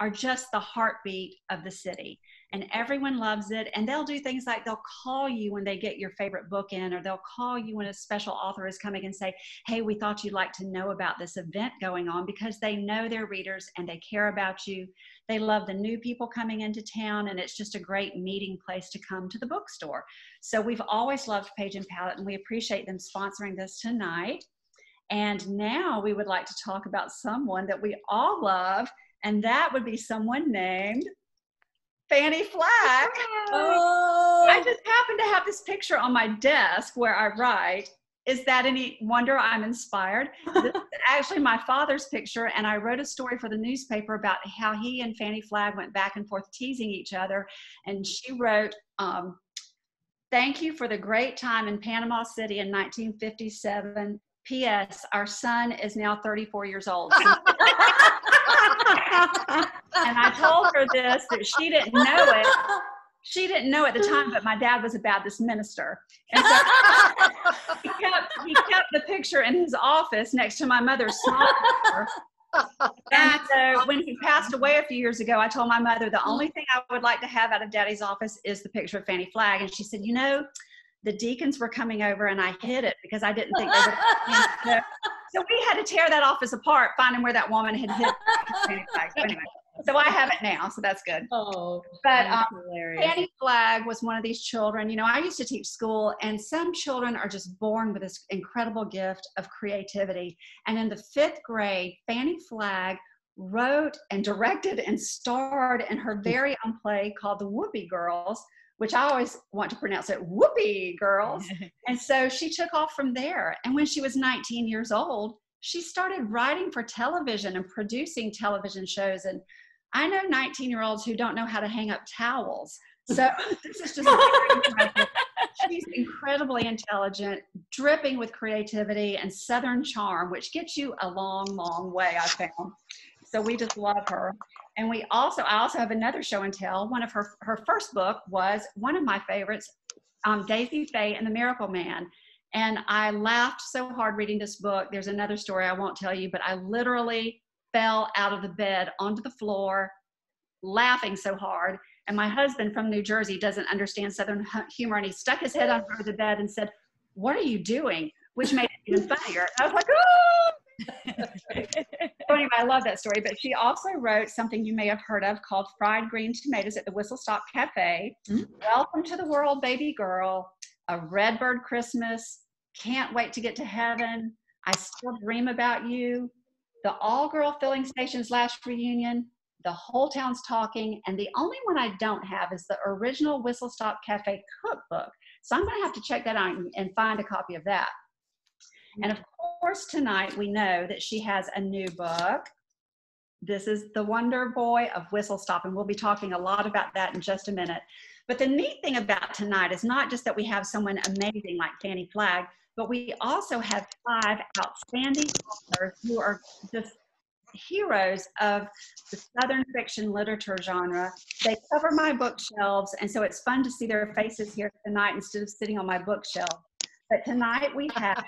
are just the heartbeat of the city. And everyone loves it. And they'll do things like they'll call you when they get your favorite book in, or they'll call you when a special author is coming and say, hey, we thought you'd like to know about this event going on, because they know their readers and they care about you. They love the new people coming into town, and it's just a great meeting place to come to the bookstore. So we've always loved Page and Palette, and we appreciate them sponsoring this tonight. And now we would like to talk about someone that we all love, and that would be someone named Fannie Flagg. Oh. I just happen to have this picture on my desk where I write. Is that any wonder I'm inspired? This is actually my father's picture, and I wrote a story for the newspaper about how he and Fannie Flagg went back and forth teasing each other. And she wrote, thank you for the great time in Panama City in 1957. P.S. Our son is now 34 years old. And I told her this, that she didn't know it. She didn't know at the time, but my dad was a Baptist minister. And so he kept the picture in his office next to my mother's small picture. And so when he passed away a few years ago, I told my mother, the only thing I would like to have out of Daddy's office is the picture of Fannie Flagg. And she said, you know, the deacons were coming over and I hid it because I didn't think they would. So we had to tear that office apart, finding where that woman had hid. So anyway, so I have it now, so that's good. Oh, but Fannie Flagg was one of these children. You know, I used to teach school, and some children are just born with this incredible gift of creativity. And in the 5th grade, Fannie Flagg wrote and directed and starred in her very own play called The Whoopee Girls, which I always want to pronounce it, Whoopee Girls. And so she took off from there. And when she was 19 years old, she started writing for television and producing television shows. And I know 19-year-olds who don't know how to hang up towels. So this is just incredible. She's incredibly intelligent, dripping with creativity and Southern charm, which gets you a long, long way, I found. So we just love her. And we also, I also have another show and tell. One of her first book was one of my favorites, Daisy Fay and the Miracle Man. And I laughed so hard reading this book. There's another story I won't tell you, but I literally fell out of the bed onto the floor, laughing so hard. And my husband from New Jersey doesn't understand Southern humor, and he stuck his head under the bed and said, "What are you doing?" Which made it even funnier. I was like, "Oh!" So anyway, I love that story. But she also wrote something you may have heard of called Fried Green Tomatoes at the Whistle Stop Cafe, Welcome to the World Baby Girl, A Redbird Christmas, Can't Wait to Get to Heaven, I Still Dream About You, The All-Girl Filling Station's Last Reunion, The Whole Town's Talking, and the only one I don't have is the original Whistle Stop Cafe cookbook. So I'm going to have to check that out and find a copy of that. And of course, tonight we know that she has a new book. This is The Wonder Boy of Whistle Stop, and we'll be talking a lot about that in just a minute. But the neat thing about tonight is not just that we have someone amazing like Fannie Flagg, but we also have 5 outstanding authors who are just heroes of the Southern fiction literature genre. They cover my bookshelves, and so it's fun to see their faces here tonight instead of sitting on my bookshelf. But tonight we have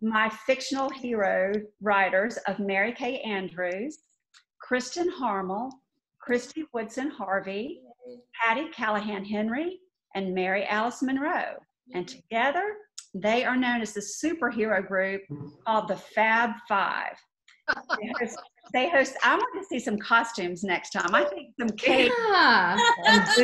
my fictional hero writers of Mary Kay Andrews, Kristin Harmel, Kristy Woodson Harvey, Patti Callahan Henry, and Mary Alice Monroe. And together, they are known as the superhero group called the Fab Five. They host, I want to see some costumes next time. I think some cake. Yeah. That's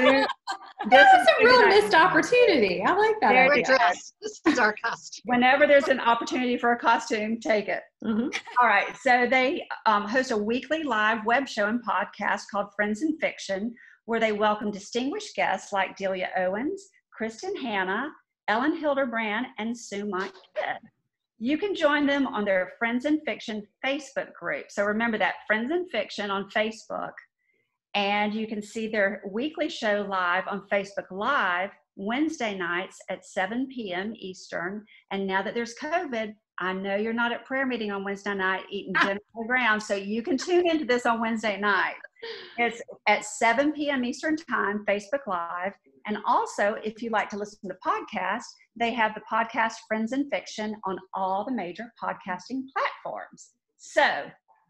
a real missed opportunity. I like that. This is our costume. Whenever there's an opportunity for a costume, take it. All right. So they host a weekly live web show and podcast called Friends and Fiction, where they welcome distinguished guests like Delia Owens, Kristin Hannah, Ellen Hilderbrand, and Sue Monk Kidd. You can join them on their Friends and Fiction Facebook group. So remember that, Friends and Fiction on Facebook. And you can see their weekly show live on Facebook Live Wednesday nights at 7 p.m. Eastern. And now that there's COVID, I know you're not at prayer meeting on Wednesday night eating dinner on the ground, so you can tune into this on Wednesday night. It's at 7 p.m. Eastern Time, Facebook Live. And also, if you like to listen to podcasts, they have the podcast Friends and Fiction on all the major podcasting platforms. So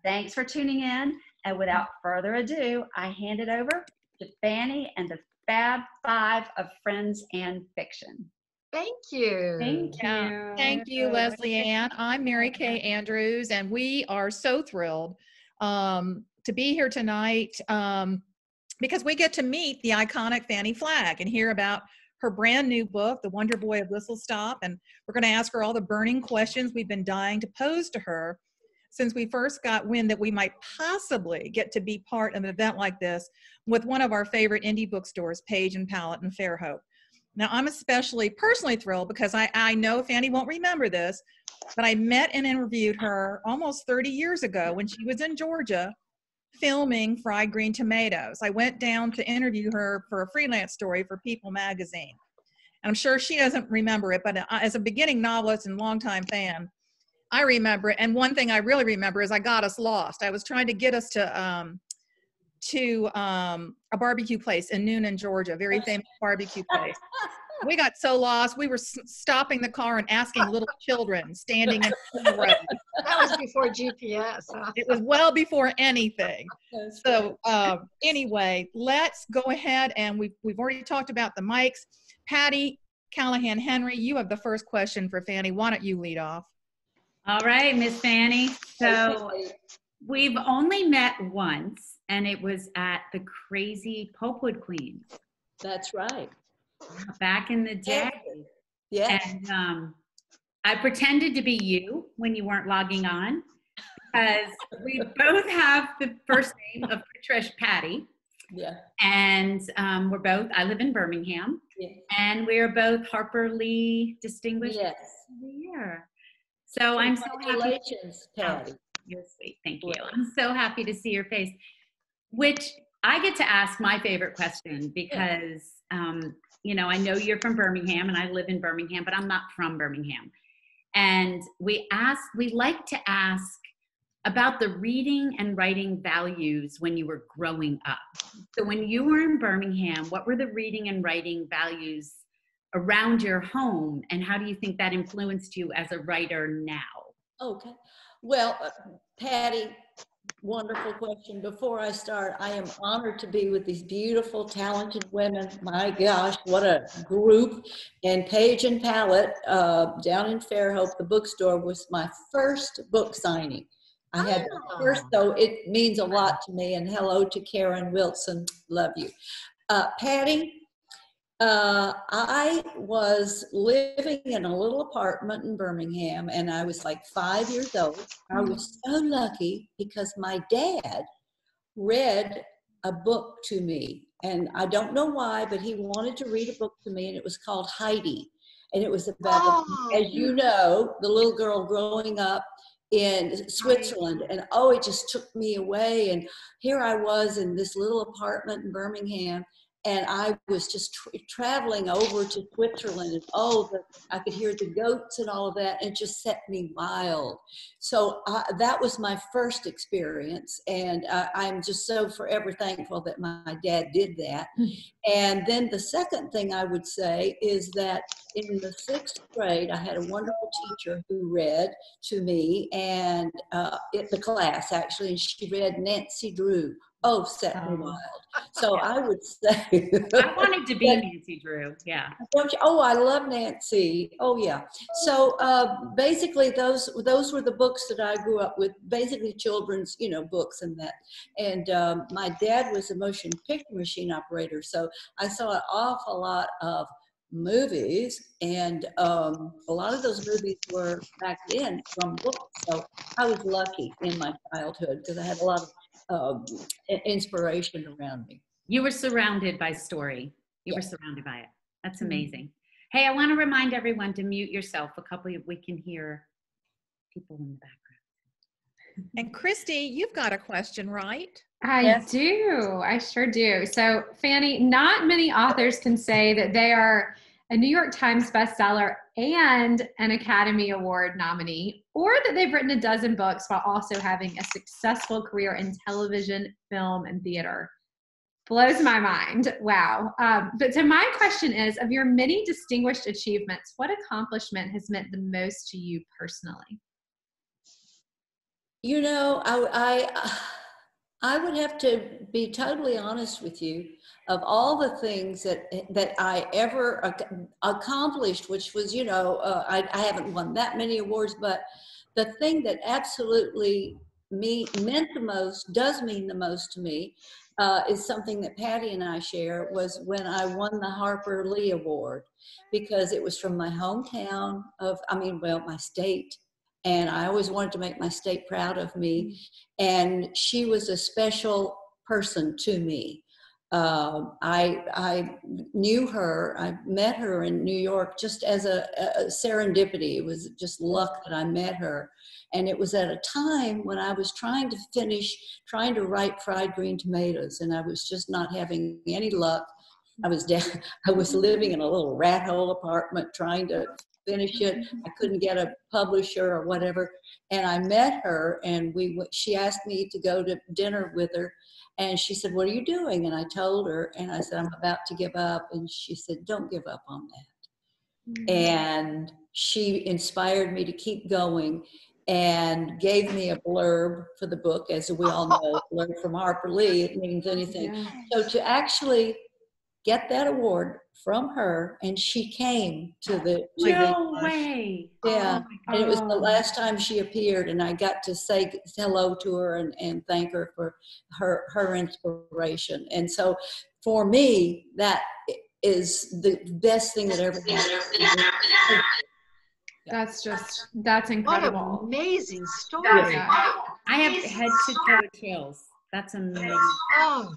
thanks for tuning in. And without further ado, I hand it over to Fannie and the Fab Five of Friends and Fiction. Thank you. Thank you. Thank you, Leslie Ann. I'm Mary Kay Andrews, and we are so thrilled to be here tonight because we get to meet the iconic Fannie Flagg and hear about her brand new book, The Wonder Boy of Whistle Stop, and we're going to ask her all the burning questions we've been dying to pose to her since we first got wind that we might possibly get to be part of an event like this with one of our favorite indie bookstores, Page and Palette in Fairhope. Now, I'm especially personally thrilled because I know Fannie won't remember this, but I met and interviewed her almost 30 years ago when she was in Georgia filming Fried Green Tomatoes. I went down to interview her for a freelance story for People magazine. And I'm sure she doesn't remember it, but as a beginning novelist and longtime fan, I remember it. And one thing I really remember is I got us lost. I was trying to get us to a barbecue place in Noonan, Georgia, a very famous barbecue place. We got so lost. We were stopping the car and asking little children standing in the road. That was before GPS. Huh? It was well before anything. So anyway, let's go ahead, and we've already talked about the mics. Patti Callahan Henry, you have the first question for Fannie. Why don't you lead off? All right, Miss Fannie. So we've only met once, and it was at the crazy Popewood Queen. That's right. Back in the day. Yeah. And I pretended to be you when you weren't logging on, because we both have the first name of Patricia Patty. Yeah. And we're both, I live in Birmingham. Yeah. And we are both Harper Lee distinguished. Yes. Year. So I'm so happy. Patty. You're sweet. Thank you. I'm so happy to see your face, which I get to ask my favorite question because, you know, I know you're from Birmingham and I live in Birmingham, but I'm not from Birmingham. And we like to ask about the reading and writing values when you were growing up. So when you were in Birmingham, what were the reading and writing values around your home, and how do you think that influenced you as a writer now? Okay. Well, Patti, wonderful question. Before I start, I am honored to be with these beautiful, talented women. My gosh, what a group. And Page and Palette down in Fairhope, the bookstore, was my first book signing. I had my first, so it means a lot to me. And hello to Karen Wilson. Love you. Patti, I was living in a little apartment in Birmingham, and I was like 5 years old. I was so lucky because my dad read a book to me, and I don't know why, but he wanted to read a book to me, and it was called Heidi. And it was about, as you know, the little girl growing up in Switzerland, and oh, it just took me away. And here I was in this little apartment in Birmingham, and I was just traveling over to Switzerland, and oh, I could hear the goats and all of that, and it just set me wild. So that was my first experience, and I'm just so forever thankful that my dad did that. And then the second thing I would say is that in the 6th grade, I had a wonderful teacher who read to me, and the class actually, and she read Nancy Drew. Oh, set me wild. So I would say. I wanted to be Nancy Drew, yeah. Oh, I love Nancy. Oh, yeah. So basically those were the books that I grew up with, basically children's, you know, books and that. And my dad was a motion picture machine operator, so I saw an awful lot of movies, and a lot of those movies were back then from books. So I was lucky in my childhood because I had a lot of inspiration around me. You were surrounded by story. You were surrounded by it. That's amazing. Hey, I want to remind everyone to mute yourself. A couple of we can hear people in the background. And Kristy, you've got a question, right? I do. I sure do. So Fannie, not many authors can say that they are a New York Times bestseller and an Academy Award nominee, or that they've written a dozen books while also having a successful career in television, film, and theater. Blows my mind. Wow. But so my question is, of your many distinguished achievements, what accomplishment has meant the most to you personally? You know, I I would have to be totally honest with you. Of all the things that I ever accomplished, which was, you know, I haven't won that many awards, but the thing that absolutely meant the most, does mean the most to me, is something that Patti and I share, was when I won the Harper Lee Award, because it was from my hometown of, my state. And I always wanted to make my state proud of me. And she was a special person to me. I knew her, I met her in New York just as a serendipity. It was just luck that I met her. And it was at a time when I was trying to write Fried Green Tomatoes, and I was just not having any luck. I was living in a little rat hole apartment trying to finish it. I couldn't get a publisher or whatever. And I met her, and she asked me to go to dinner with her. And she said, "What are you doing?" And I told her, and I said, "I'm about to give up." And she said, "Don't give up on that." Mm-hmm. And she inspired me to keep going and gave me a blurb for the book. As we all know, blurb from Harper Lee, it means anything. Yes. So to actually get that award from her, and she came to the... No way! Yeah, and it was the last time she appeared, and I got to say hello to her and thank her for her inspiration. And so for me, that is the best thing that ever happened. That's incredible. What an amazing story. Yeah. I have head to toe chills. That's amazing. Oh,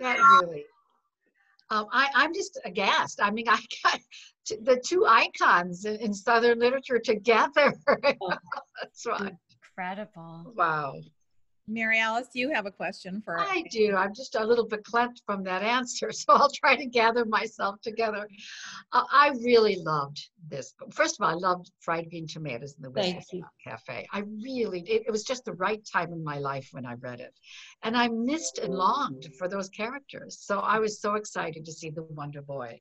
that really... I'm just aghast. I mean, I got the two icons in Southern literature together. That's right. Incredible. Wow. Mary Alice, you have a question for us. I do. I'm just a little bit cleft from that answer, so I'll try to gather myself together. I really loved this. First of all, I loved Fried Green Tomatoes in the Whistle Stop Cafe. I really, it was just the right time in my life when I read it. And I missed and longed for those characters. So I was so excited to see The Wonder Boy.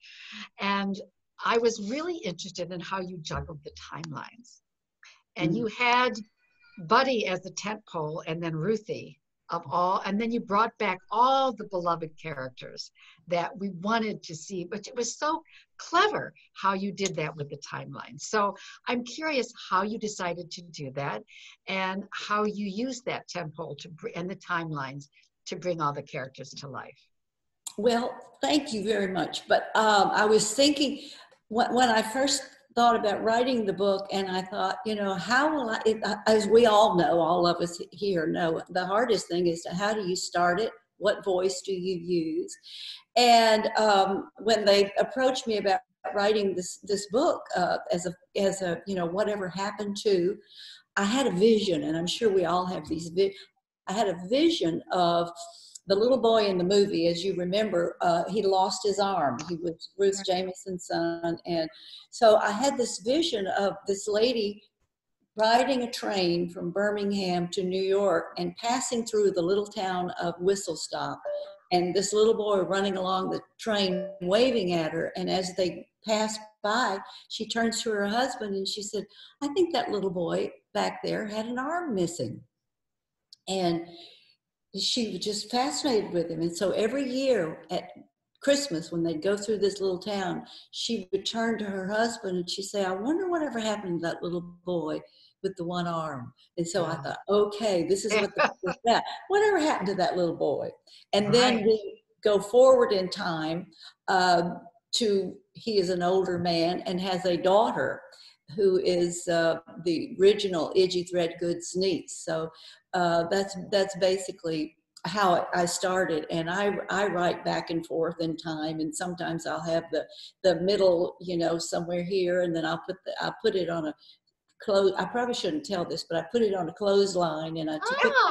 And I was really interested in how you juggled the timelines. And you had Buddy as the tentpole, and then Ruthie of all, and then you brought back all the beloved characters that we wanted to see, but it was so clever how you did that with the timeline. So I'm curious how you decided to do that, and how you used that tentpole and the timelines to bring all the characters to life. Well, thank you very much. But I was thinking, when I first thought about writing the book, and I thought, you know, how will I, as we all know, all of us here know, the hardest thing is how do you start it? What voice do you use? And when they approached me about writing this book as a, you know, whatever happened to, I had a vision, and I'm sure we all have these. I had a vision of the little boy in the movie, as you remember, he lost his arm. He was Ruth Jamison's son. And so I had this vision of this lady riding a train from Birmingham to New York and passing through the little town of Whistle Stop. And this little boy running along the train, waving at her. And as they passed by, she turns to her husband and she said, "I think that little boy back there had an arm missing." And she was just fascinated with him. And so every year at Christmas, when they'd go through this little town, she would turn to her husband and she'd say, "I wonder whatever happened to that little boy with the one arm." And so I thought, okay, this is what the that. Whatever happened to that little boy? And then we go forward in time to he is an older man and has a daughter who is the original Idgy Threadgoode's niece. So that's basically how I started. And I write back and forth in time, and sometimes I'll have the middle, you know, somewhere here, and then I'll put it on a close. I probably shouldn't tell this, but I put it on a clothesline, and I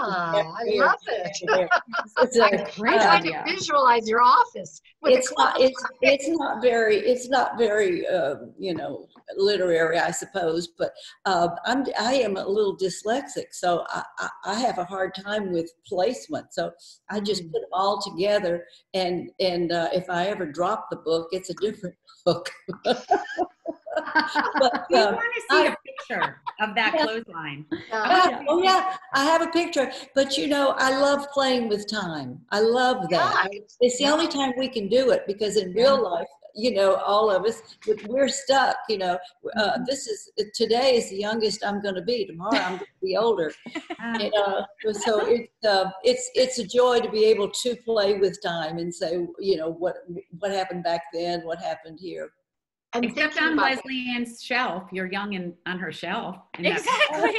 love it. I try to visualize your office. It's not very you know, literary, I suppose. But I am a little dyslexic, so I have a hard time with placement. So I just put it all together, and if I ever drop the book, it's a different book. But, we want to see a picture of that clothesline. Oh yeah, I have a picture. But you know, I love playing with time. I love that. Yeah. It's the only time we can do it, because in real life, you know, all of us, we're stuck, you know. Today is the youngest I'm going to be. Tomorrow I'm going to be older. And, so it's a joy to be able to play with time and say, you know, what happened back then, what happened here. And except on Leslie Ann's shelf. You're young and on her shelf. Exactly.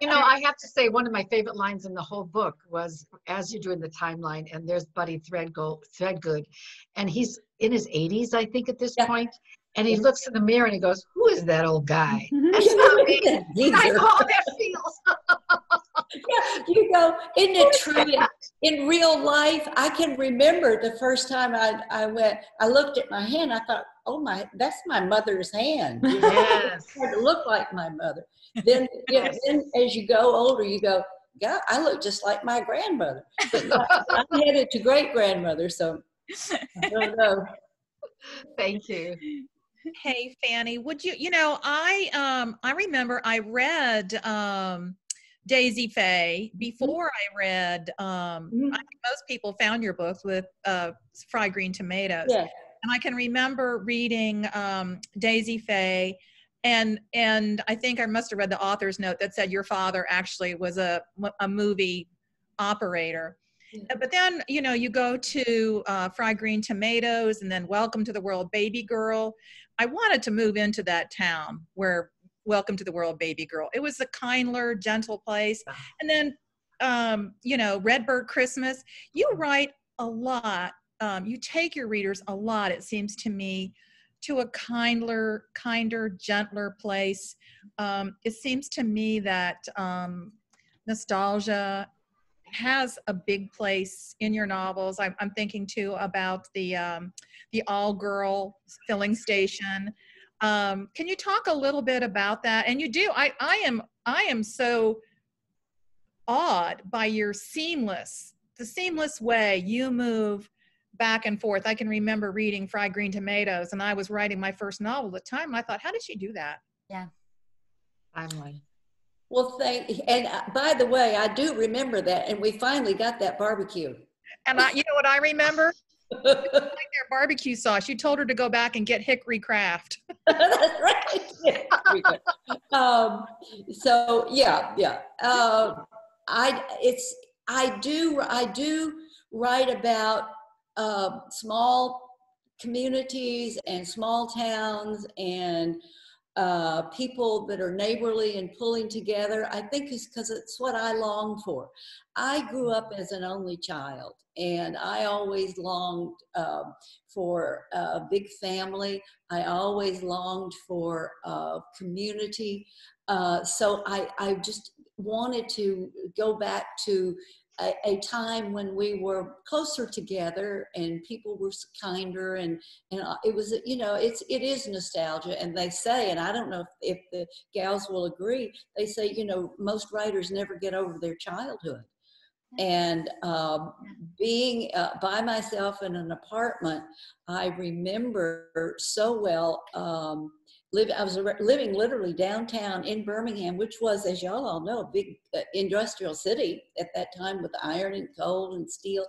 You know, I have to say, one of my favorite lines in the whole book was, as you're doing the timeline, and there's Buddy Threadgoode, and he's in his 80s, I think, at this point, and he looks in the mirror and he goes, "Who is that old guy? That's not me." I know how that feels. Yeah, you know, isn't it true? In real life, I can remember the first time I went, I looked at my hand, I thought, oh my, that's my mother's hand. You know? Yes. It looked like my mother. Then, you know, then as you go older, you go, God, I look just like my grandmother. But I'm headed to great-grandmother, so I don't know. Thank you. Hey, Fannie, would you, you know, I remember I read, Daisy Fay before I read, I think most people found your books with Fried Green Tomatoes. Yeah. And I can remember reading Daisy Fay, and I think I must have read the author's note that said your father actually was a movie operator. Yeah. But then, you know, you go to Fried Green Tomatoes and then Welcome to the World Baby Girl. I wanted to move into that town where Welcome to the World Baby Girl. It was a kindler, gentle place. And then, you know, Redbird Christmas. You write a lot. You take your readers a lot, it seems to me, to a kindler, kinder, gentler place. It seems to me that nostalgia has a big place in your novels. I'm thinking, too, about the All-Girl Filling Station. Can you talk a little bit about that? And you do, I am so awed by your the seamless way you move back and forth. I can remember reading Fried Green Tomatoes, and I was writing my first novel at the time, and I thought, how did she do that? Yeah. Finally. Well, and by the way, I do remember that, and we finally got that barbecue. And you know what I remember? Like their barbecue sauce. You told her to go back and get Hickory Craft. That's right. So yeah. I do write about small communities and small towns and people that are neighborly and pulling together. I think it's because it's what I long for. I grew up as an only child, and I always longed for a big family. I always longed for community. So I just wanted to go back to a time when we were closer together and people were kinder, and it was, you know, it is nostalgia. And they say, and I don't know if the gals will agree, they say, you know, most writers never get over their childhood. And being by myself in an apartment, I remember so well, I was living literally downtown in Birmingham, which was, as y'all all know, a big industrial city at that time with iron and coal and steel.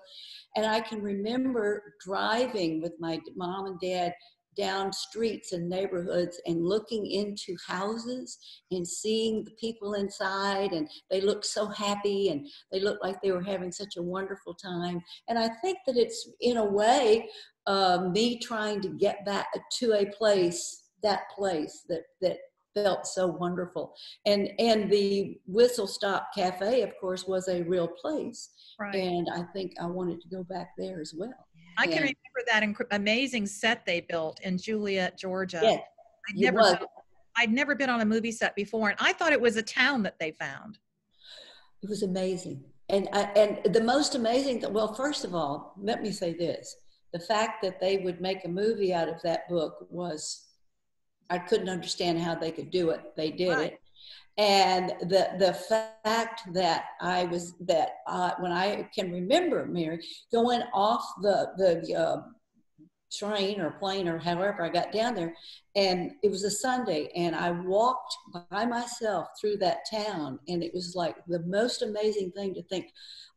And I can remember driving with my mom and dad down streets and neighborhoods and looking into houses and seeing the people inside, and they looked so happy and they looked like they were having such a wonderful time. And I think that it's, in a way, me trying to get back to a place, that place that felt so wonderful. And the Whistle Stop Cafe, of course, was a real place. Right. And I think I wanted to go back there as well. I can remember that amazing set they built in Juliet, Georgia. Yeah, I'd never been on a movie set before, and I thought it was a town that they found. It was amazing. And the most amazing thing, well, first of all, let me say this. The fact that they would make a movie out of that book was, I couldn't understand how they could do it. They did it. And the fact that when I can remember, Mary, going off the train or plane or however I got down there, and it was a Sunday, and I walked by myself through that town, and it was like the most amazing thing to think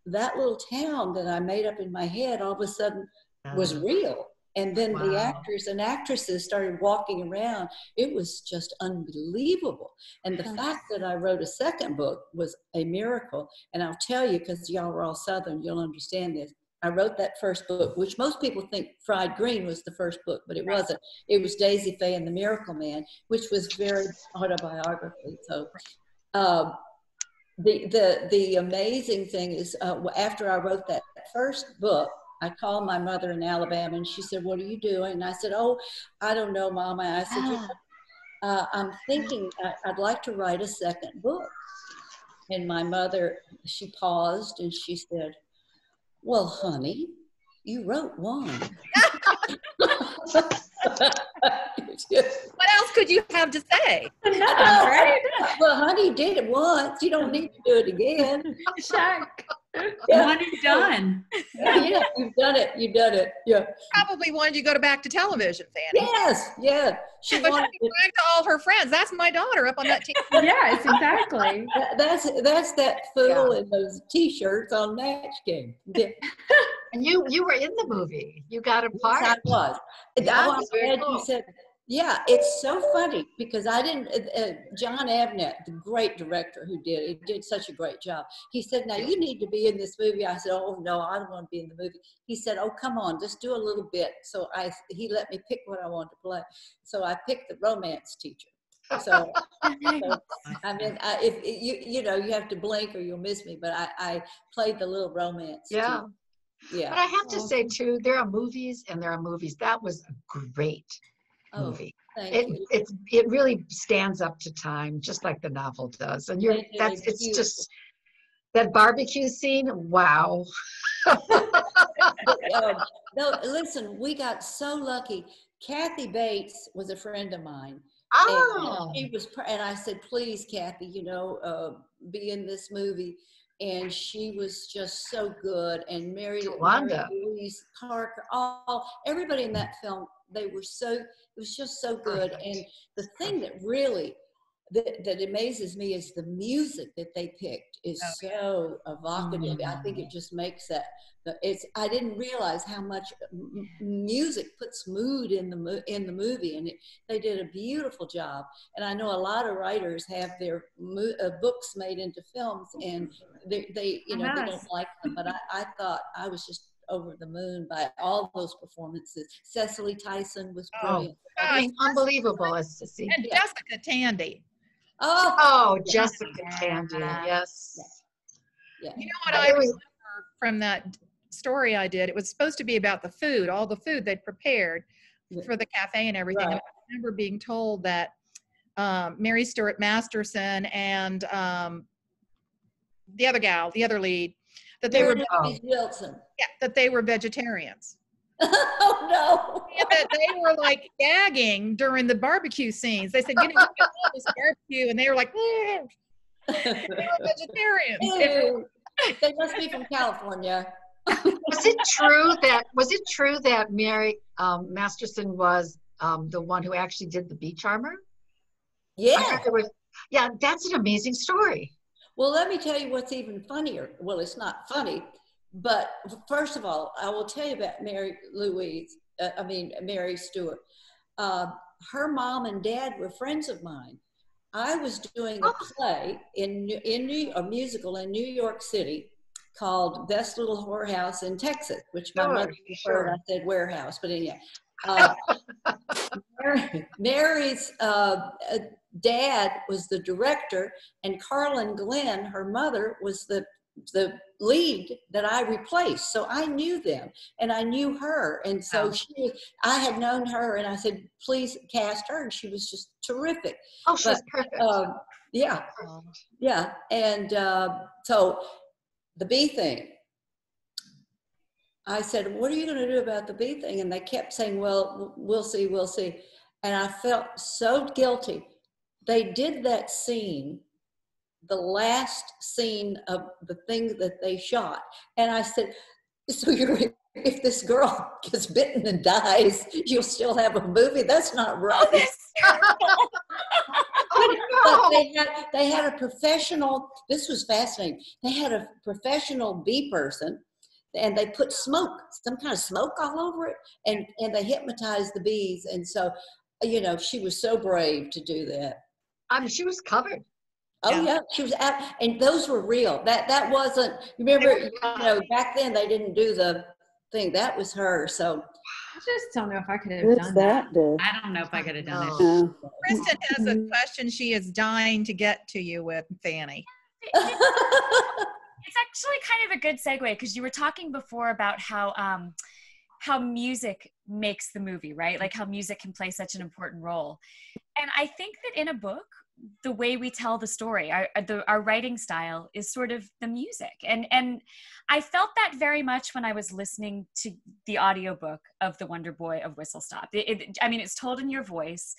that little town that I made up in my head all of a sudden was real. And then the actors and actresses started walking around. It was just unbelievable. And the fact that I wrote a second book was a miracle. And I'll tell you, because y'all were all Southern, you'll understand this. I wrote that first book, which most people think Fried Green was the first book, but it wasn't. It was Daisy Fay and the Miracle Man, which was very autobiographical. So the amazing thing is, after I wrote that first book, I called my mother in Alabama, and she said, "What are you doing?" And I said, "Oh, I don't know, Mama." I said, "I'm thinking I'd like to write a second book." And my mother, she paused, and she said, "Well, honey, you wrote one." What else could you have to say? No, right? Well, honey, you did it once. You don't need to do it again. Yeah. One and done. Yeah, you've done it. You've done it. Yeah. Probably wanted you to go back to television, Fannie. Yes, yeah. She was bragging to all her friends. That's my daughter up on that TV. Yes, exactly. That's that fool in those T-shirts on Match Game. Yeah. And you were in the movie. You got a part. Yes, I was. I was glad you said that. Yeah, it's so funny because I didn't, John Abnett, the great director who did it, did such a great job. He said, "Now you need to be in this movie." I said, "Oh no, I don't want to be in the movie." He said, "Oh, come on, just do a little bit." So he let me pick what I wanted to play. So I picked the romance teacher. So, I mean, you know, you have to blink or you'll miss me, but I played the little romance teacher. Yeah. But I have to say too, there are movies and there are movies. That was great. Movie. It really stands up to time, just like the novel does. And it's just that barbecue scene. Wow. No, listen, we got so lucky. Kathy Bates was a friend of mine. Oh. And I said, "Please, Kathy, you know, be in this movie." And she was just so good. And Mary Louise Parker, everybody in that film. They were so, it was just so good. And the thing that really, that amazes me is the music that they picked is so evocative. I think it just makes that, I didn't realize how much music puts mood in the movie. And they did a beautiful job. And I know a lot of writers have their books made into films and they you know, they don't like them. But I thought I was just over the moon by all those performances. Cecily Tyson was brilliant. Unbelievable as to see. And Jessica Tandy. Jessica Tandy, yes. Yeah. You know what I remember from that story I did? It was supposed to be about the food, all the food they'd prepared for the cafe and everything. Right. And I remember being told that Mary Stuart Masterson and the other gal, the other lead, that they were vegetarians. Oh no! Yeah, that they were like gagging during the barbecue scenes. They said, "You know, all this barbecue," and they were like, "They were vegetarians." They must be from California. Was it true that Mary Masterson was the one who actually did the bee charmer? Yeah. Yeah, that's an amazing story. Well, let me tell you what's even funnier. Well, it's not funny, but first of all, I will tell you about Mary Stuart. Her mom and dad were friends of mine. I was doing a play a musical in New York City called Best Little Whorehouse in Texas, which my mother preferred. I said warehouse, but anyhow. Mary's dad was the director, and Carlin Glenn, her mother, was the lead that I replaced. So I knew them and I knew her, and so I had known her, and I said, "Please cast her," and she was just terrific. She's perfect. And so the bee thing, I said, "What are you going to do about the bee thing?" And they kept saying, "Well, we'll see and I felt so guilty. They did that scene, the last scene of the thing that they shot. And I said, So if this girl gets bitten and dies, you'll still have a movie? That's not right. But they had a professional, this was fascinating, they had a professional bee person, and they put smoke, some kind of smoke all over it, and they hypnotized the bees. And so, you know, she was so brave to do that. She was covered. Oh yeah. She was out, and those were real. That wasn't, you remember, you know, back then they didn't do the thing. That was her. So I just don't know if I could have done that. I don't know if I could have done it. Kristin has a question she is dying to get to you with, Fannie. It's actually kind of a good segue, because you were talking before about how music makes the movie, right? Like how music can play such an important role. And I think that in a book, the way we tell the story, our writing style is sort of the music. And I felt that very much when I was listening to the audiobook of The Wonder Boy of Whistle Stop. I mean, it's told in your voice.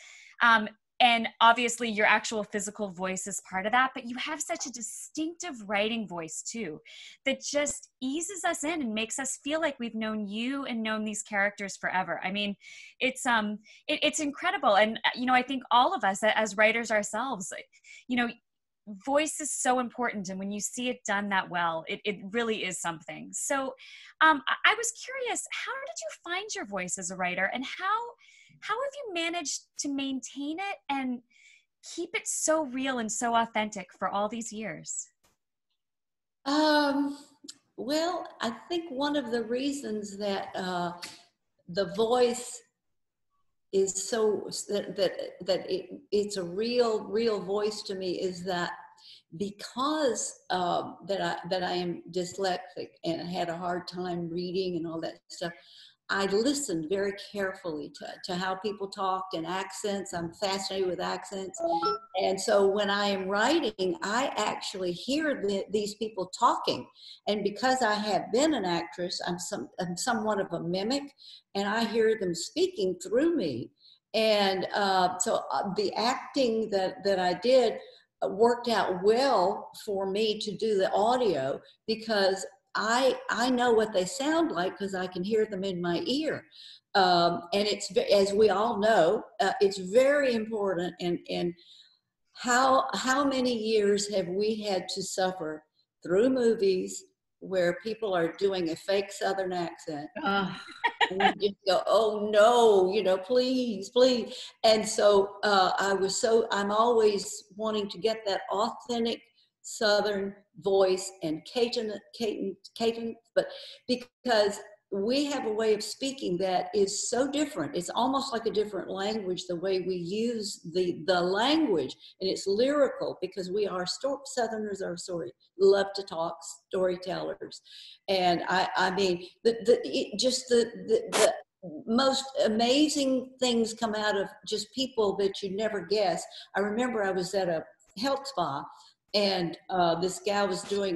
And obviously your actual physical voice is part of that, but you have such a distinctive writing voice too, that just eases us in and makes us feel like we've known you and known these characters forever. I mean, it's incredible. And, you know, I think all of us as writers ourselves, you know, voice is so important, and when you see it done that well, it really is something. So I was curious, how did you find your voice as a writer, and how have you managed to maintain it and keep it so real and so authentic for all these years? Well, I think one of the reasons that the voice is so, that it's a real voice to me, is that because that I am dyslexic and I had a hard time reading and all that stuff, I listened very carefully to how people talked and accents. I'm fascinated with accents. And so when I am writing, I actually hear these people talking. And because I have been an actress, I'm somewhat of a mimic, and I hear them speaking through me. And so the acting that I did worked out well for me to do the audio, because I know what they sound like because I can hear them in my ear. And it's, as we all know, it's very important. And how many years have we had to suffer through movies where people are doing a fake Southern accent? And you just go, oh no, you know, please, please. And so I'm always wanting to get that authentic Southern voice and Cajun, but because we have a way of speaking that is so different. It's almost like a different language, the way we use the language, and it's lyrical because we are Southerners are love to talk, storytellers. And I mean, the most amazing things come out of just people that you never guess. I remember I was at a health spa, and this gal was going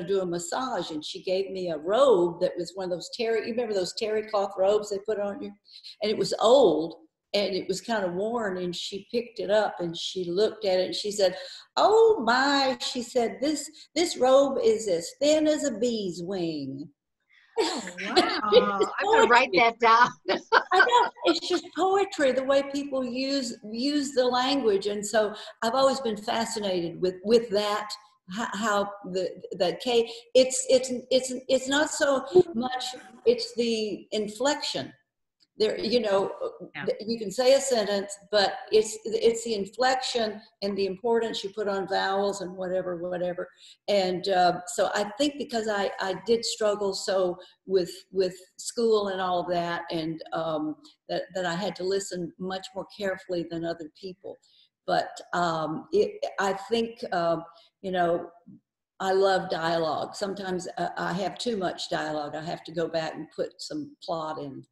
to do a massage, and she gave me a robe that was one of those terry, you remember those terry cloth robes they put on you? And it was old, and it was kind of worn, and she picked it up, and she looked at it, and she said, oh my, she said, this robe is as thin as a bee's wing. Oh, wow. I'm going to write that down. I know. It's just poetry, the way people use the language. And so I've always been fascinated with that, how the K, it's not so much, it's the inflection. There, you know, you can say a sentence, but it's the inflection and the importance you put on vowels and whatever. And so I think because I did struggle so with school and all that, and that I had to listen much more carefully than other people. But I think, you know, I love dialogue. Sometimes I have too much dialogue. I have to go back and put some plot in.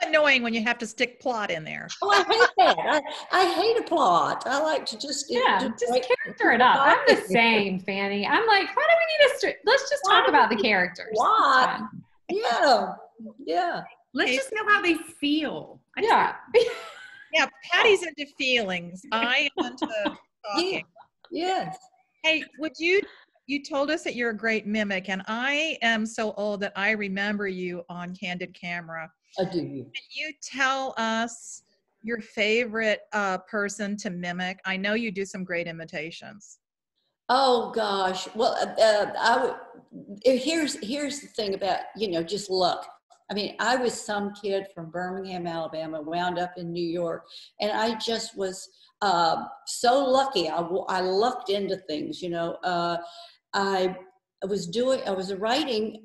Annoying when you have to stick plot in there. Oh, I hate that. I hate a plot. I like to just character it up. I'm the same, Fannie. I'm like, why do we need let's just talk about the characters. Why? Yeah. Let's just know how they feel. Yeah, Patty's into feelings. I am into talking. Yes. Hey, would you? You told us that you're a great mimic, and I am so old that I remember you on Candid Camera. I do. Can you tell us your favorite person to mimic? I know you do some great imitations. Oh gosh, well, here's the thing about, you know, just luck. I mean, I was some kid from Birmingham, Alabama, wound up in New York, and I just was so lucky. I lucked into things, you know. I was writing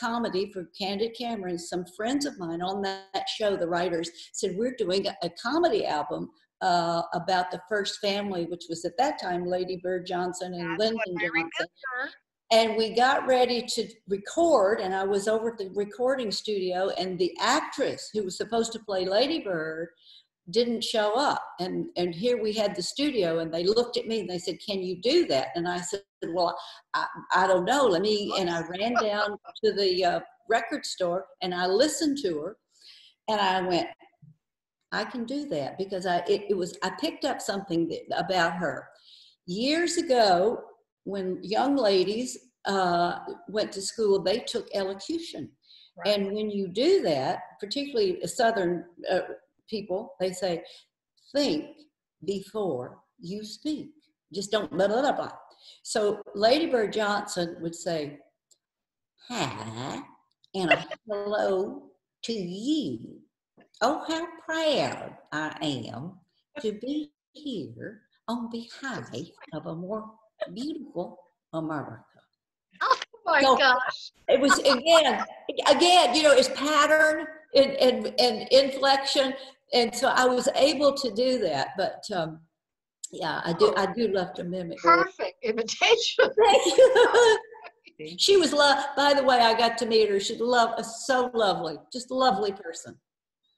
comedy for Candid Camera, and some friends of mine on that show, the writers, said, we're doing a comedy album about the first family, which was at that time Lady Bird Johnson and Lyndon Johnson. And we got ready to record, and I was over at the recording studio, and the actress who was supposed to play Lady Bird didn't show up. And here we had the studio, and they looked at me and they said, can you do that? And I said, well, I don't know, let me, and I ran down to the record store and I listened to her, and I went, I can do that, because I picked up something about her. Years ago, when young ladies went to school, they took elocution. Right. And when you do that, particularly Southern people, they say, think before you speak. Just don't blah, blah, blah, blah. So Lady Bird Johnson would say, hi, and a hello to you. Oh, how proud I am to be here on behalf of a more beautiful America. Oh my gosh. It was, again, you know, it's pattern and inflection. And so I was able to do that. But yeah, I do love to mimic. Perfect imitation. Thank you. She was, by the way, I got to meet her. She's so lovely, just a lovely person.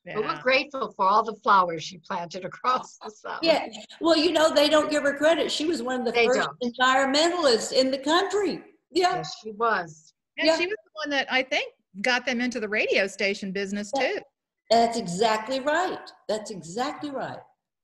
Yeah. But we're grateful for all the flowers she planted across the South. Yeah, well, you know, they don't give her credit. She was one of the first environmentalists in the country. Yeah. Yes, she was. And yeah, she was the one that I think got them into the radio station business, too. That's exactly right. That's exactly right.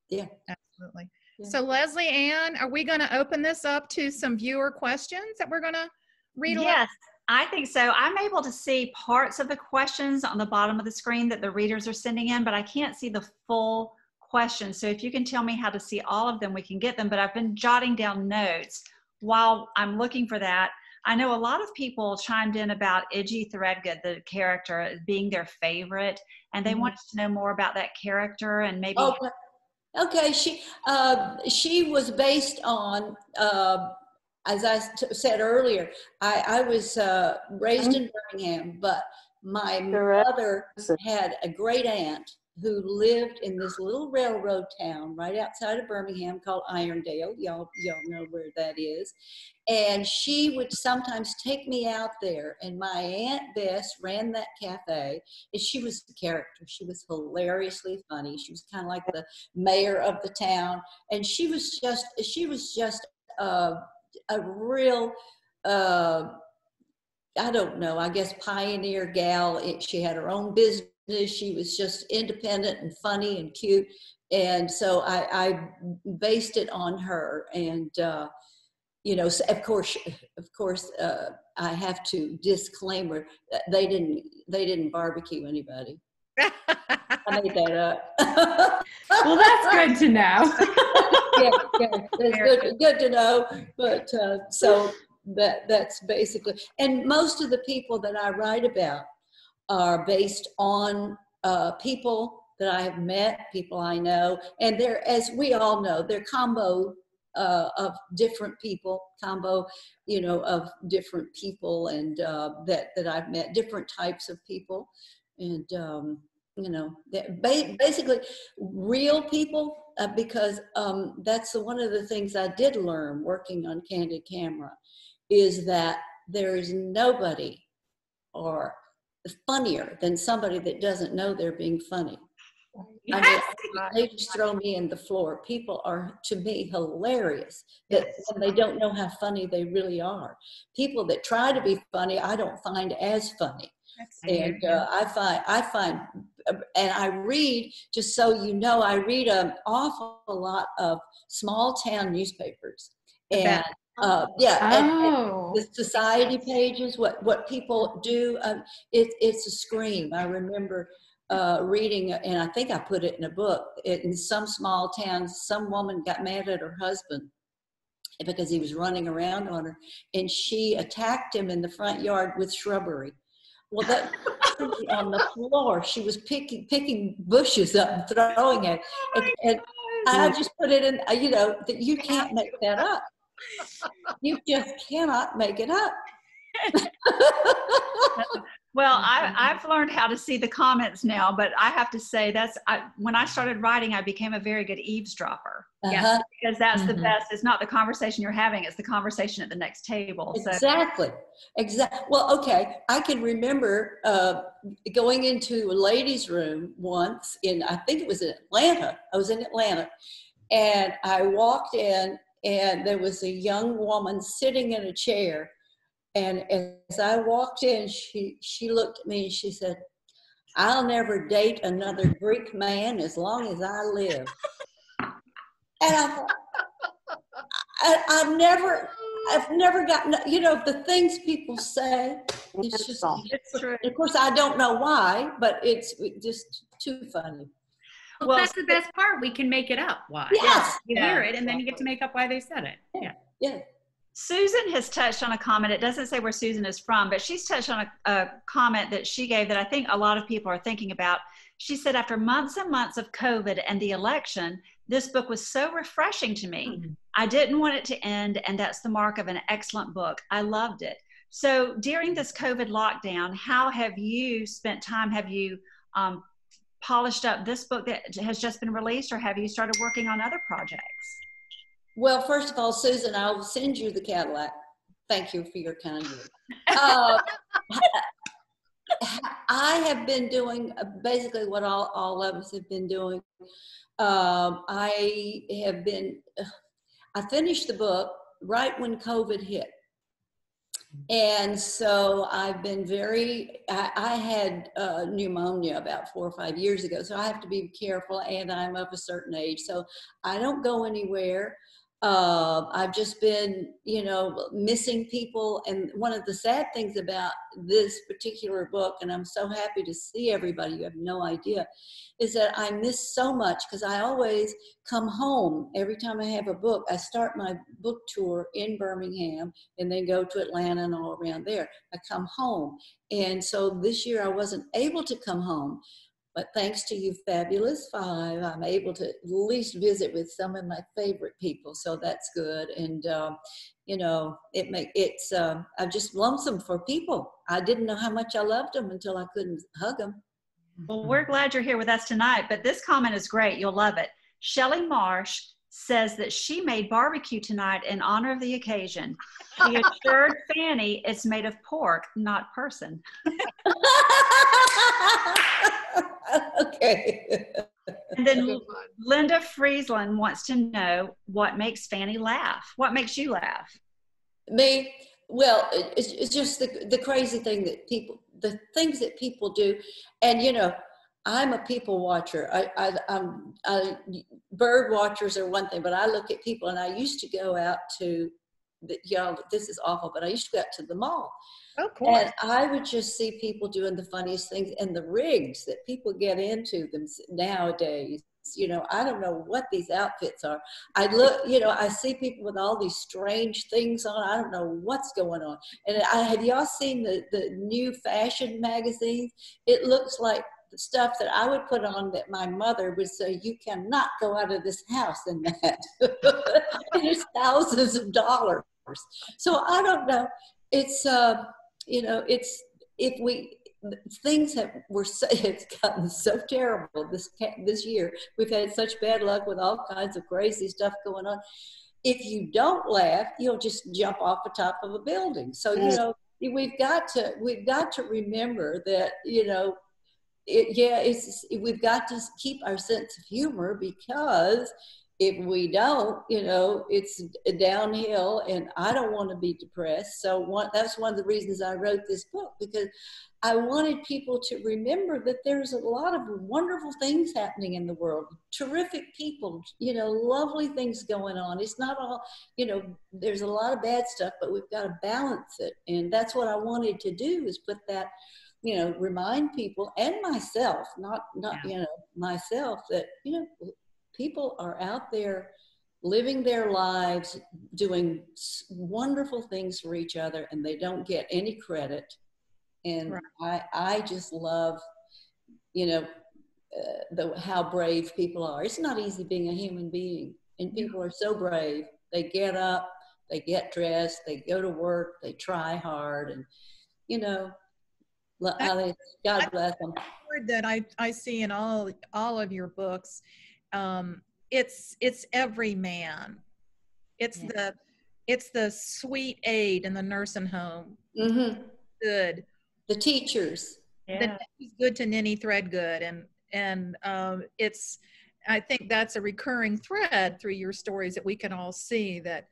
Yeah. Absolutely. Yeah. So, Leslie Ann, are we going to open this up to some viewer questions that we're going to read? Yes. I think so. I'm able to see parts of the questions on the bottom of the screen that the readers are sending in, but I can't see the full question. So if you can tell me how to see all of them, we can get them. But I've been jotting down notes while I'm looking for that. I know a lot of people chimed in about Idgy Threadgoode, the character, being their favorite, and they wanted to know more about that character and maybe. Okay, she was based on. As I said earlier, I was raised in Birmingham, but my mother had a great aunt who lived in this little railroad town right outside of Birmingham called Irondale. Y'all know where that is. And she would sometimes take me out there, and my Aunt Bess ran that cafe, and she was the character. She was hilariously funny. She was kind of like the mayor of the town. And she was just a real, I don't know, I guess pioneer gal. She had her own business. She was just independent and funny and cute. And so I based it on her. And, you know, of course, I have to disclaimer, they didn't barbecue anybody. I made that up. Well, that's good to know. That's good to know. But so that's basically, and most of the people that I write about are based on people that I have met, people I know, and they're, as we all know, they're combo of different people, you know, of different people, and that I've met, different types of people, and you know, basically real people, because that's one of the things I did learn working on Candid Camera, is that there is nobody or funnier than somebody that doesn't know they're being funny. Yes. I mean, they just throw me in the floor. People are, to me, hilarious that when they don't know how funny they really are. People that try to be funny, I don't find as funny. And I find, and I read, just so you know, I read an awful lot of small town newspapers, and And the society pages, what people do. It's a scream. I remember reading, and I think I put it in a book, in some small town, some woman got mad at her husband because he was running around on her, and she attacked him in the front yard with shrubbery. Well, that on the floor, she was picking bushes up and throwing it. And I just put it in, you know, that you can't make that up. You just cannot make it up. Well, I've learned how to see the comments now, but I have to say that's, when I started writing, I became a very good eavesdropper. Yeah, because that's the best. It's not the conversation you're having, it's the conversation at the next table. So. Exactly. Well, okay. I can remember going into a ladies' room once in, I think it was in Atlanta. I was in Atlanta, and I walked in, and there was a young woman sitting in a chair. And as I walked in, she looked at me and she said, "I'll never date another Greek man as long as I live." And I thought, I've never gotten, you know, the things people say. It's just, it's true. Of course, I don't know why, but it's just too funny. Well, that's the best part. We can make it up. Why? Yes. You hear it, and then you get to make up why they said it. Yeah. Susan has touched on a comment. It doesn't say where Susan is from, but she's touched on a comment that she gave that I think a lot of people are thinking about. She said, after months and months of COVID and the election, this book was so refreshing to me. I didn't want it to end, and that's the mark of an excellent book. I loved it. So during this COVID lockdown, how have you spent time? Have you polished up this book that has just been released, or have you started working on other projects? Well, first of all, Susan, I'll send you the Cadillac. Thank you for your kind word. I have been doing basically what all of us have been doing. I finished the book right when COVID hit. And so I've been I had pneumonia about 4 or 5 years ago. So I have to be careful, and I'm of a certain age. So I don't go anywhere. I've just been, you know, missing people. And one of the sad things about this particular book, and I'm so happy to see everybody, you have no idea, is that I miss so much, because I always come home. Every time I have a book, I start my book tour in Birmingham and then go to Atlanta and all around there. I come home. And so this year I wasn't able to come home. But thanks to you, Fabulous Five, I'm able to at least visit with some of my favorite people. So that's good. And, you know, I'm just lonesome for people. I didn't know how much I loved them until I couldn't hug them. Well, we're glad you're here with us tonight. But this comment is great. You'll love it. Shelley Marsh says that she made barbecue tonight in honor of the occasion. She assured Fannie it's made of pork, not person. Okay. And then Linda Friesland wants to know, what makes Fannie laugh? What makes you laugh? Me? Well, it's just the crazy thing that the things that people do. And, you know, I'm a people watcher. Bird watchers are one thing, but I look at people, and I used to go out to, this is awful, but I used to go out to the mall. Oh, cool. And I would just see people doing the funniest things, and the rigs that people get into them nowadays. You know, I don't know what these outfits are. I look, you know, I see people with all these strange things on. I don't know what's going on. And have y'all seen the new fashion magazines? It looks like the stuff that I would put on that my mother would say, "You cannot go out of this house in that." It's thousands of dollars. So I don't know. It's, you know, it's, if we, things have, it's gotten so terrible this year. We've had such bad luck with all kinds of crazy stuff going on. If you don't laugh, you'll just jump off the top of a building. So, you know, we've got to remember that, you know, we've got to keep our sense of humor, because if we don't, you know, it's downhill, and I don't want to be depressed. So that's one of the reasons I wrote this book, because I wanted people to remember that there's a lot of wonderful things happening in the world, terrific people, you know, lovely things going on. It's not all, you know, there's a lot of bad stuff, but we've got to balance it. And that's what I wanted to do, is put that, you know, remind people and myself, you know, myself, that, you know, people are out there living their lives, doing wonderful things for each other, and they don't get any credit. And right. I just love, you know, how brave people are. It's not easy being a human being, and people are so brave. They get up, they get dressed, they go to work, they try hard, and, you know, God bless them. Word that I see in all of your books. It's every man. It's the sweet aide in the nursing home. Mm-hmm. Good. The teachers. Yeah. The good to Nanny Threadgoode, and it's, I think that's a recurring thread through your stories that we can all see that,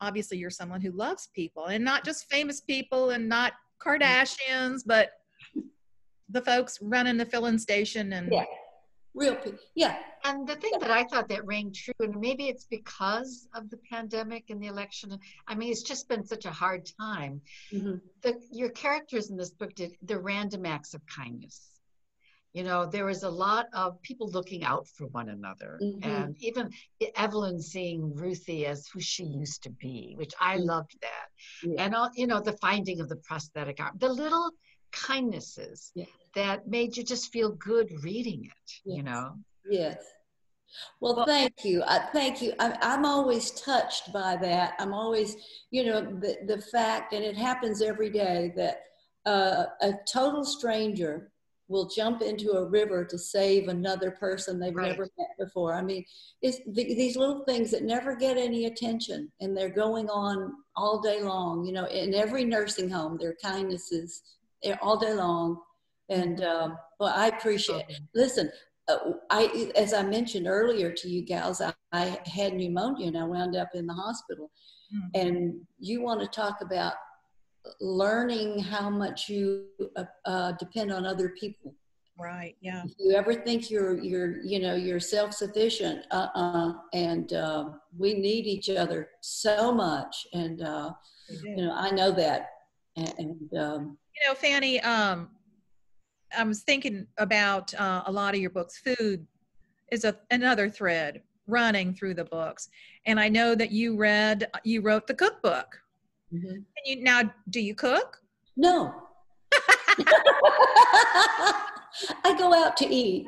obviously you're someone who loves people, and not just famous people and not Kardashians, but the folks running the filling station and real people. Yeah. And the thing that I thought that rang true, and maybe it's because of the pandemic and the election, I mean, it's just been such a hard time. Mm-hmm. Your characters in this book did the random acts of kindness. You know, there was a lot of people looking out for one another. Mm-hmm. And even Evelyn seeing Ruthie as who she used to be, which I loved that. Yeah. And, all, you know, the finding of the prosthetic arm, the little kindnesses that made you just feel good reading it, you know? Yes. Well, thank you. Thank you. I'm always touched by that. I'm always, you know, the fact, and it happens every day, that a total stranger will jump into a river to save another person they've never met before. I mean, it's these little things that never get any attention, and they're going on all day long. You know, in every nursing home, their kindnesses all day long. And well, I appreciate it. Listen, as I mentioned earlier to you gals, I had pneumonia, and I wound up in the hospital. Mm-hmm. And you want to talk about learning how much you depend on other people, right? Yeah. If you ever think you're self-sufficient, and we need each other so much, and you know, I know that. And you know, Fannie, I was thinking about a lot of your books. Food is another thread running through the books, and I know that you wrote the cookbook. Mm-hmm. And you, now, do you cook? No. I go out to eat.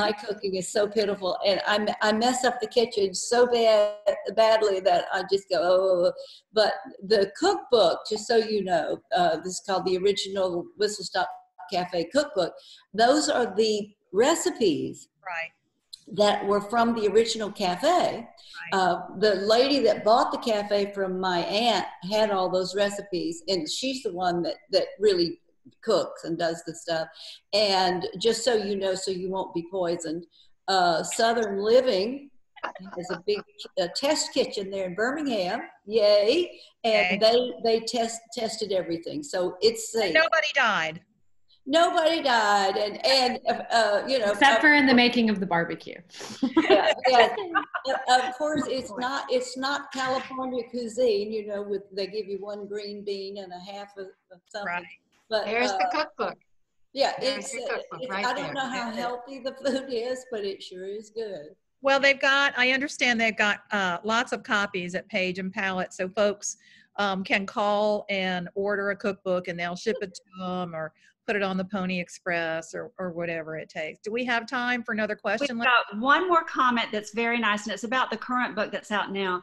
My cooking is so pitiful, and I mess up the kitchen so badly that I just go, oh. But the cookbook, just so you know, this is called the Original Whistle Stop Cafe Cookbook. Those are the recipes. Right. That were from the original cafe. The lady that bought the cafe from my aunt had all those recipes, and she's the one that really cooks and does the stuff. And just so you know, so you won't be poisoned, Southern Living has a big test kitchen there in Birmingham. Yay. And they tested everything, so it's safe. And nobody died. Nobody died, and you know, except for in the making of the barbecue. Of course, it's not California cuisine. You know, with they give you one green bean and a half of something. Right. But there's the cookbook. Yeah, I don't know how healthy the food is, but it sure is good. Well, I understand they've got lots of copies at Page and Palette, so folks can call and order a cookbook, and they'll ship it to them, or put it on the Pony Express or whatever it takes. Do we have time for another question? We've got one more comment that's very nice, and it's about the current book that's out now.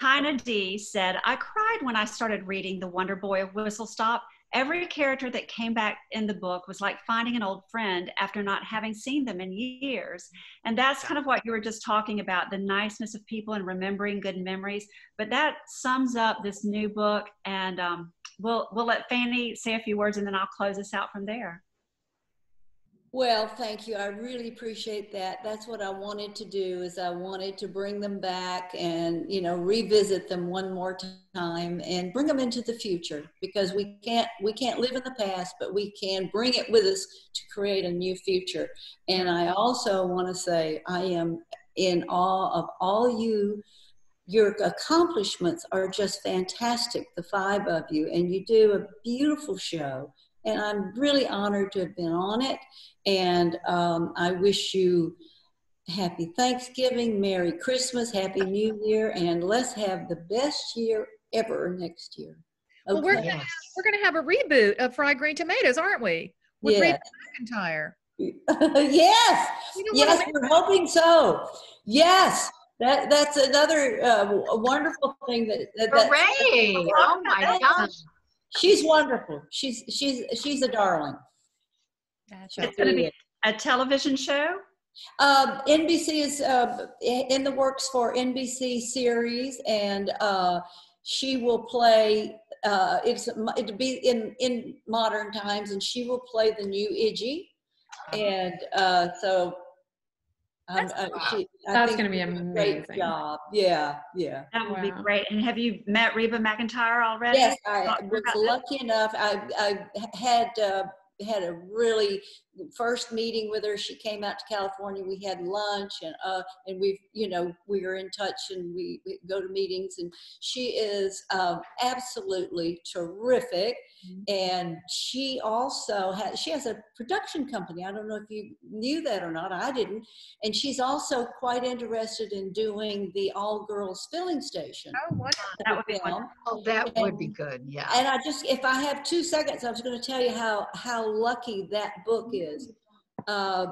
Tina D said, I cried when I started reading The Wonder Boy of Whistle Stop. Every character that came back in the book was like finding an old friend after not having seen them in years. And that's kind of what you were just talking about, the niceness of people and remembering good memories. But that sums up this new book, and we'll let Fannie say a few words, and then I'll close this out from there. Well, thank you. I really appreciate that. That's what I wanted to do, is I wanted to bring them back and, you know, revisit them one more time and bring them into the future, because we can't live in the past, but we can bring it with us to create a new future. And I also want to say I am in awe of all you. Your accomplishments are just fantastic, the five of you, and you do a beautiful show. And I'm really honored to have been on it. And I wish you happy Thanksgiving, Merry Christmas, Happy New Year, and let's have the best year ever next year. Okay. Well, we're gonna have a reboot of Fried Green Tomatoes, aren't we? With Reba McEntire. Yes. Yes, we're hoping so. Yes. That's another wonderful thing that hooray! Oh my gosh. She's wonderful. She's a darling. That's it's going to be a television show. NBC is in the works for NBC series, and she will play. It'll be in modern times, and she will play the new Iggy, and so. That's going to be amazing. Great job. Yeah, yeah. That would be great. And have you met Reba McEntire already? Yes, I was lucky enough. I had a really first meeting with her. She came out to California. We had lunch, and we've, you know, we are in touch, and we go to meetings. And she is absolutely terrific. And she also has a production company. I don't know if you knew that or not. I didn't. And she's also quite interested in doing the All-Girls Filling Station. Oh, wow. That would be wonderful. Oh, that would be good. Yeah. And I just, if I have 2 seconds, I was going to tell you how lucky that book is. I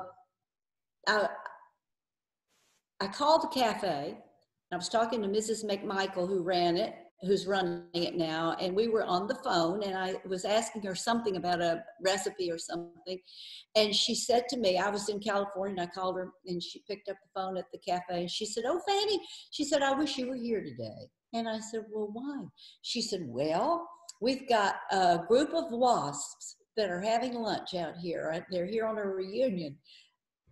called the cafe, and I was talking to Mrs. McMichael, who ran it, who's running it now, and we were on the phone, and I was asking her something about a recipe or something, and she said to me, I was in California, and I called her, and she picked up the phone at the cafe, and she said, "Oh, Fannie," she said, "I wish you were here today." And I said, "Well, why?" She said, "Well, we've got a group of wasps that are having lunch out here. Right? They're here on a reunion."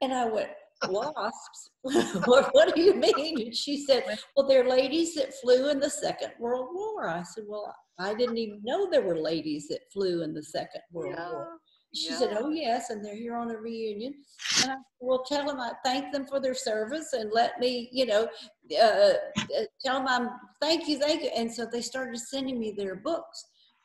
And I went, "Wasps? What do you mean?" And she said, "Well, they're ladies that flew in the Second World War." I said, "Well, I didn't even know there were ladies that flew in the Second World War." She said, "Oh, yes, and they're here on a reunion." And I said, "Well, tell them I thank them for their service, and let me, you know, tell them I'm thank you." And so they started sending me their books,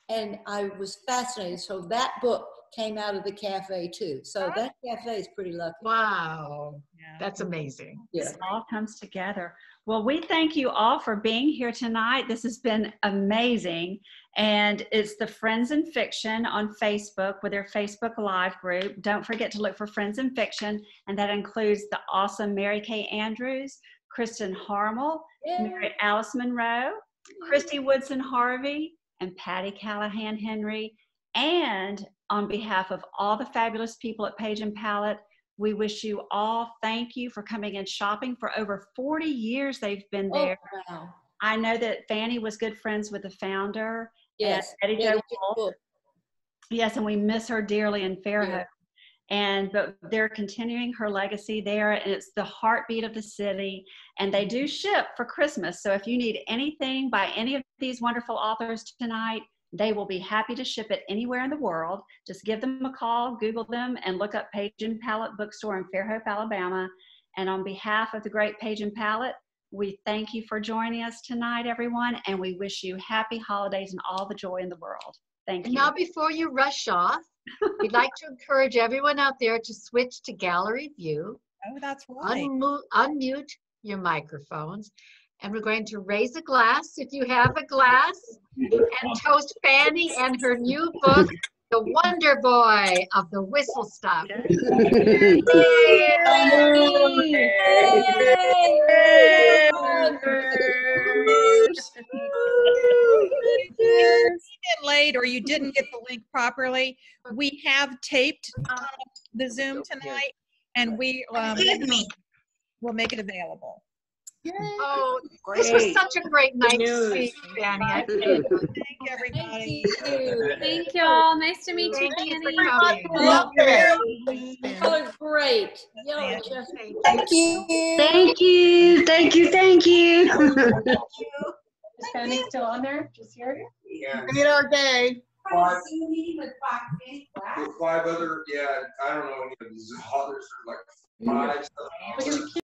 and I was fascinated. So that book came out of the cafe too. So that cafe is pretty lucky. Wow. Yeah. That's amazing. Yeah. It all comes together. Well, we thank you all for being here tonight. This has been amazing. And it's the Friends and Fiction on Facebook with their Facebook Live group. Don't forget to look for Friends and Fiction. And that includes the awesome Mary Kay Andrews, Kristin Harmel, Mary Alice Monroe, Kristy Woodson Harvey, and Patti Callahan Henry. And on behalf of all the fabulous people at Page and Palette, we wish you all thank you for coming and shopping. For over 40 years they've been there. Oh, wow. I know that Fannie was good friends with the founder. Yes. Eddie Jo Wolf. Yes, and we miss her dearly in Fairhope. Yeah. And but they're continuing her legacy there, and it's the heartbeat of the city, and they do ship for Christmas. So if you need anything by any of these wonderful authors tonight, they will be happy to ship it anywhere in the world. Just give them a call, Google them, and look up Page and Palette Bookstore in Fairhope, Alabama. And on behalf of the great Page and Palette, we thank you for joining us tonight, everyone, and we wish you happy holidays and all the joy in the world. Thank you. And now before you rush off, we'd like to encourage everyone out there to switch to gallery view. Oh, that's right. Unmute your microphones. And we're going to raise a glass, if you have a glass, and toast Fannie and her new book, The Wonder Boy of the Whistle Stop. Late, or you didn't get the link properly. We have taped the Zoom tonight, and we'll make it available. Yay. Oh, great. This was such a great night to see you, Fannie. Thank everybody. Thank you. Thank you all. Nice to meet you, Fannie. Love it. That was great. Thank you. Thank you. Thank you. Thank you. Is Fannie still on there? Just here? Yeah. Made our day. Five other, yeah, I don't know any of these others are like five.